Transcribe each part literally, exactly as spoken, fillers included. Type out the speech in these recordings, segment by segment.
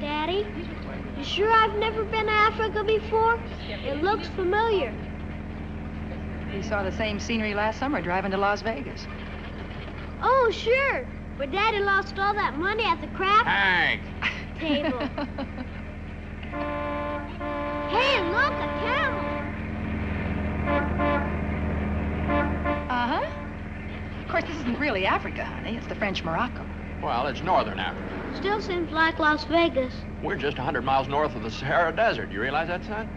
Daddy, you sure I've never been to Africa before? It looks familiar. We saw the same scenery last summer driving to Las Vegas. Oh, sure. But Daddy lost all that money at the craft Hank. table. Hey, look, a camel. Uh-huh. Of course, this isn't really Africa, honey. It's the French Morocco. Well, it's northern Africa. Still seems like Las Vegas. We're just one hundred miles north of the Sahara Desert. You realize that, son?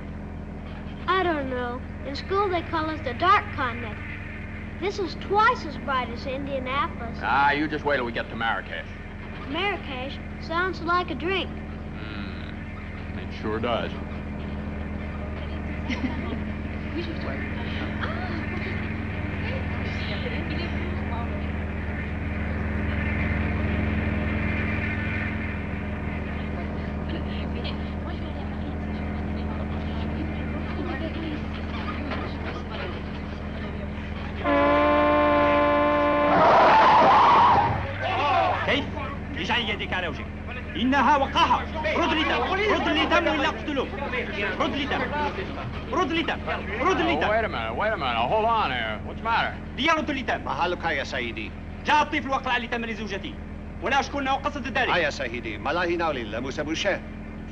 I don't know. In school, they call us the Dark Continent. This is twice as bright as Indianapolis. Ah, you just wait till we get to Marrakesh. Marrakesh? Sounds like a drink. Mm, it sure does. إنها وقاحة. رد لي دم. رد لي دم وإلا أقتلوك. رد لي دم. رد لي دم. رد لي دم. Wait a minute. Wait a minute. Hold on here. What's the matter? دي رد لي دم. ما حالك يا سيدي؟ جاء الطفل وقلع لي دم لزوجتي. ولا أشكرنا وقصد ذلك. يا سيدي. ما لا هنا ولا مسبوشة.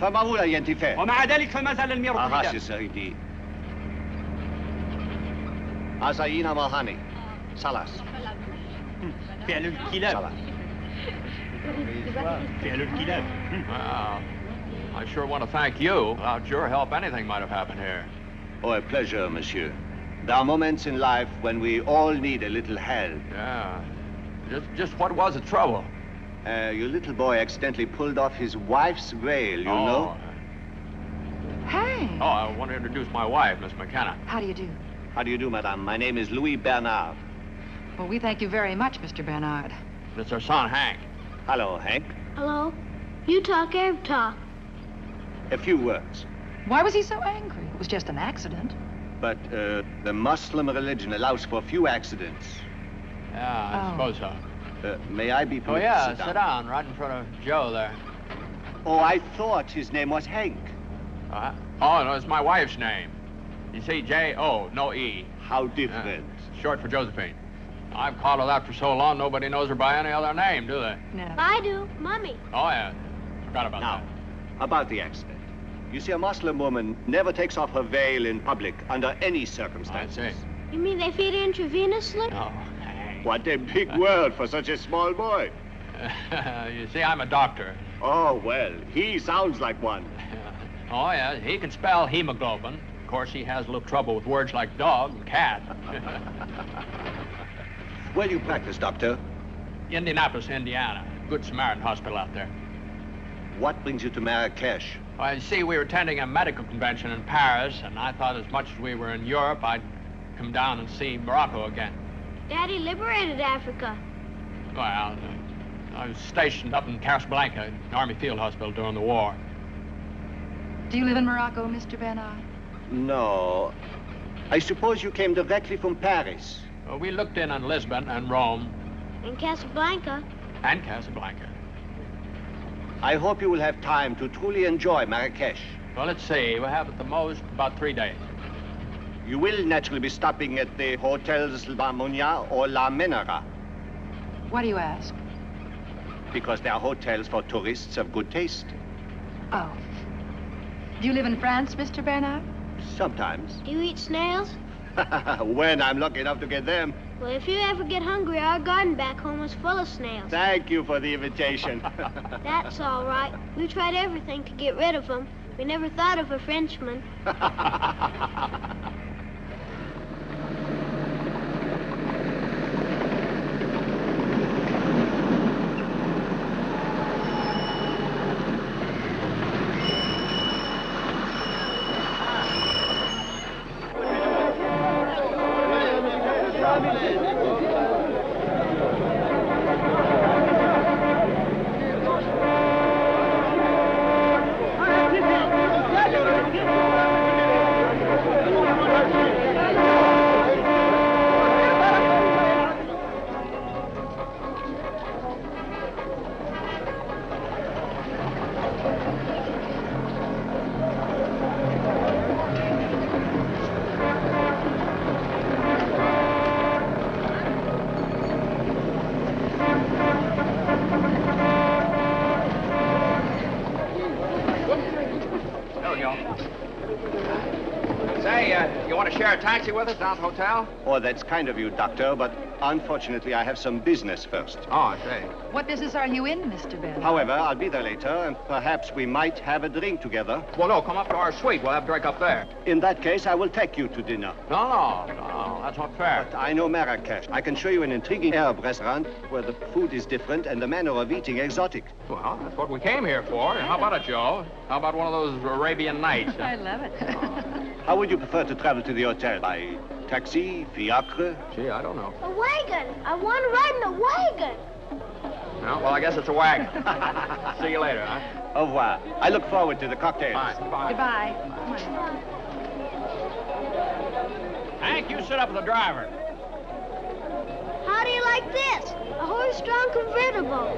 فما ولا ينتفع. ومع ذلك فما زال لم يرد لي دم. أهاش يا سيدي. أزاينا مهاني. سلاس. فعل الكلاب. Well, I sure want to thank you. Without your help, anything might have happened here. Oh, a pleasure, monsieur. There are moments in life when we all need a little help. Yeah. Just, just what was the trouble? Uh, your little boy accidentally pulled off his wife's veil, you oh. know? Hey! Oh, I want to introduce my wife, Miss McKenna. How do you do? How do you do, madame? My name is Louis Bernard. Well, we thank you very much, Mister Bernard. It's our son, Hank. Hello, Hank. Hello. You talk, Abe talk. A few words. Why was he so angry? It was just an accident. But uh, the Muslim religion allows for few accidents. Yeah, I oh. suppose so. Uh, may I be permitted to sit down? Oh, yeah, sit down, right in front of Joe there. Oh, I thought his name was Hank. Uh, oh, no, it's my wife's name. You see, J O, no E. How different. Uh, short for Josephine. I've called her that for so long, nobody knows her by any other name, do they? No. I do. Mummy. Oh, yeah. Forgot about now, that. Now, about the accident. You see, a Muslim woman never takes off her veil in public under any circumstances. I see. You mean they feed intravenously? Oh, hey. What a big world for such a small boy. You see, I'm a doctor. Oh, well, he sounds like one. Oh, yeah. He can spell hemoglobin. Of course, he has a little trouble with words like dog and cat. Where do you practice, Doctor? Indianapolis, Indiana. Good Samaritan Hospital out there. What brings you to Marrakesh? Well, you see, we were attending a medical convention in Paris, and I thought as much as we were in Europe, I'd come down and see Morocco again. Daddy liberated Africa. Well, I was stationed up in Casablanca, an Army Field Hospital during the war. Do you live in Morocco, Mister Bernard? No. I suppose you came directly from Paris. Well, we looked in on Lisbon and Rome. And Casablanca. And Casablanca. I hope you will have time to truly enjoy Marrakesh. Well, let's see. We'll have at the most about three days. You will naturally be stopping at the hotels La Mamounia or La Menera. Why do you ask? Because they are hotels for tourists of good taste. Oh. Do you live in France, Mister Bernard? Sometimes. Do you eat snails? When I'm lucky enough to get them. Well, if you ever get hungry, our garden back home is full of snails. Thank you for the invitation. That's all right. We tried everything to get rid of them. We never thought of a Frenchman. Jo. Say, uh, you want to share a taxi with us down to the hotel? Oh, that's kind of you, Doctor, but unfortunately I have some business first. Oh, I see. What business are you in, Mister Bennett? However, I'll be there later, and perhaps we might have a drink together. Well, no, come up to our suite. We'll have a drink up there. In that case, I will take you to dinner. No, no, no, that's not fair. But I know Marrakesh. I can show you an intriguing Arab restaurant where the food is different and the manner of eating exotic. Well, that's what we came here for. And how about it, Jo? How about one of those Arabian nights? I love it. How would you prefer to travel to the hotel? By taxi, fiacre? Gee, I don't know. A wagon. I want to ride in a wagon. No? Well, I guess it's a wagon. See you later, huh? Au revoir. I look forward to the cocktails. Bye. Bye. Goodbye. Bye. Hank, you sit up with the driver. How do you like this? A horse-drawn convertible.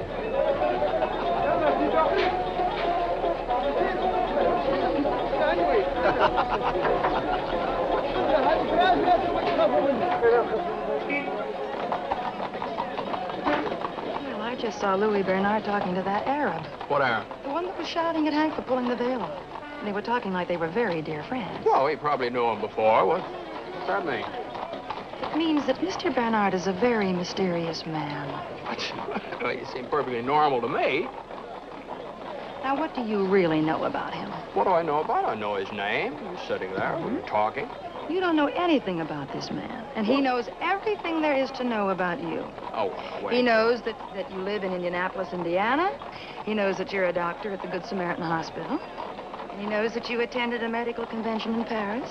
I just saw Louis Bernard talking to that Arab. What Arab? The one that was shouting at Hank for pulling the veil off. They were talking like they were very dear friends. Well, he probably knew him before. What does that mean? It means that Mister Bernard is a very mysterious man. What? Well, you seem perfectly normal to me. Now, what do you really know about him? What do I know about him? I know his name. He was sitting there. Mm-hmm. We were talking. You don't know anything about this man, and he knows everything there is to know about you. Oh, wait. He knows that, that you live in Indianapolis, Indiana. He knows that you're a doctor at the Good Samaritan Hospital. And he knows that you attended a medical convention in Paris,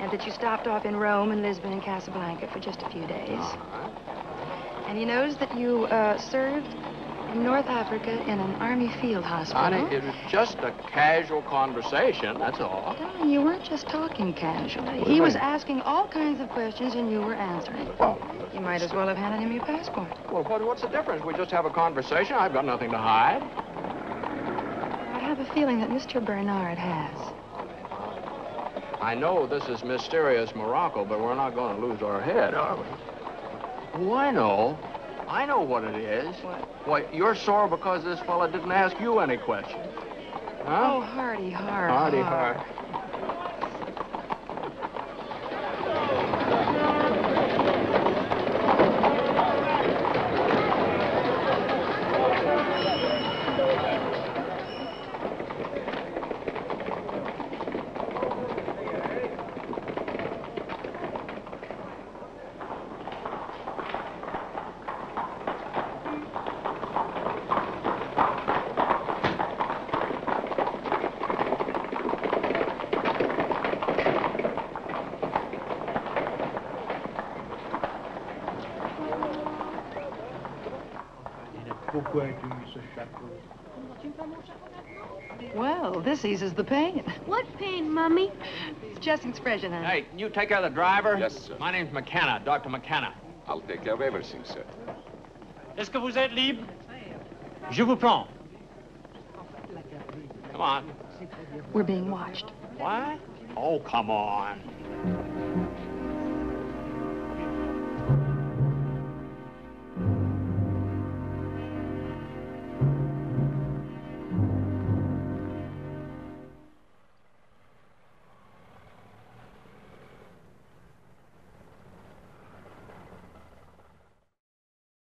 and that you stopped off in Rome and Lisbon and Casablanca for just a few days. Uh-huh. And he knows that you uh, served in North Africa in an army field hospital. Honey, it was just a casual conversation, that's all. Darling, you weren't just talking casually. He was asking all kinds of questions and you were answering. Well, you might as well have handed him your passport. Well, what, what's the difference? We just have a conversation. I've got nothing to hide. I have a feeling that Mister Bernard has. I know this is mysterious Morocco, but we're not going to lose our head, are we? Oh, I know. I know what it is. What? Why, you're sore because this fella didn't ask you any questions. Huh? Oh, hardy, hard, hardy, hard. Well, this eases the pain. What pain, Mummy? It's just expression, huh? Hey, can you take care of the driver? Yes, sir. My name's McKenna, Doctor McKenna. I'll take care of everything, sir. Est-ce que vous êtes libre? Je vous prends. Come on. We're being watched. What? Oh, come on.